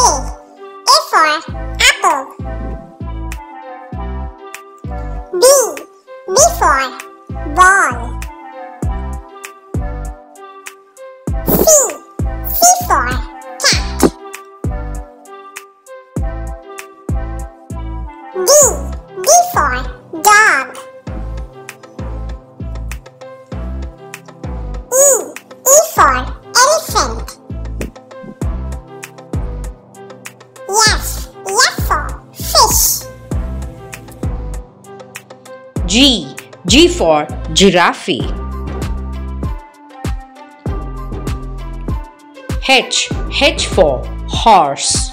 A for apple. B for ball. C for cat. D for dog. E for elephant. F for fish. G for giraffe. H for horse.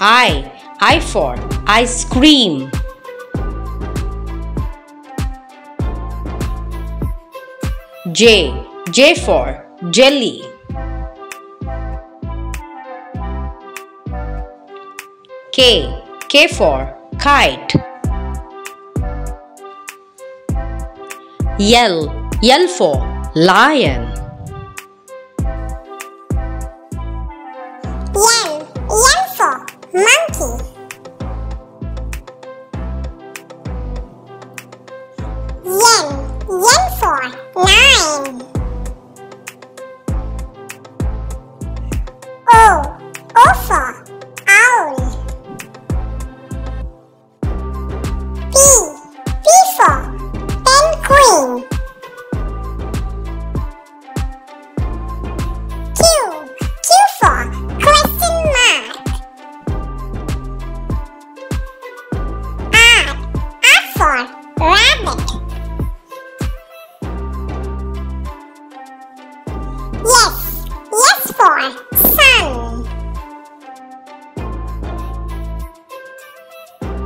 I for ice cream. J for jelly. K for kite. L for lion. M for monkey. N for lion. O for owl. P for penguin. Q for question mark. R for rabbit. S for sun.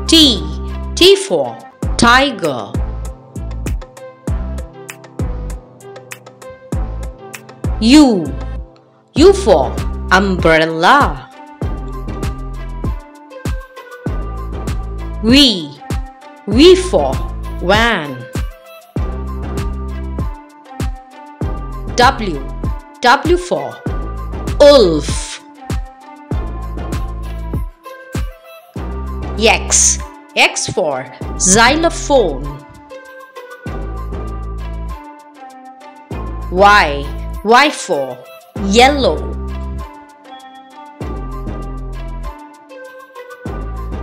T for tiger. U for umbrella. V for van. W for wolf. X for xylophone. Y for yellow.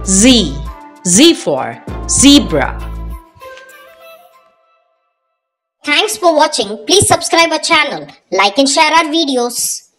Z for zebra. Thanks for watching. Please subscribe our channel, like and share our videos.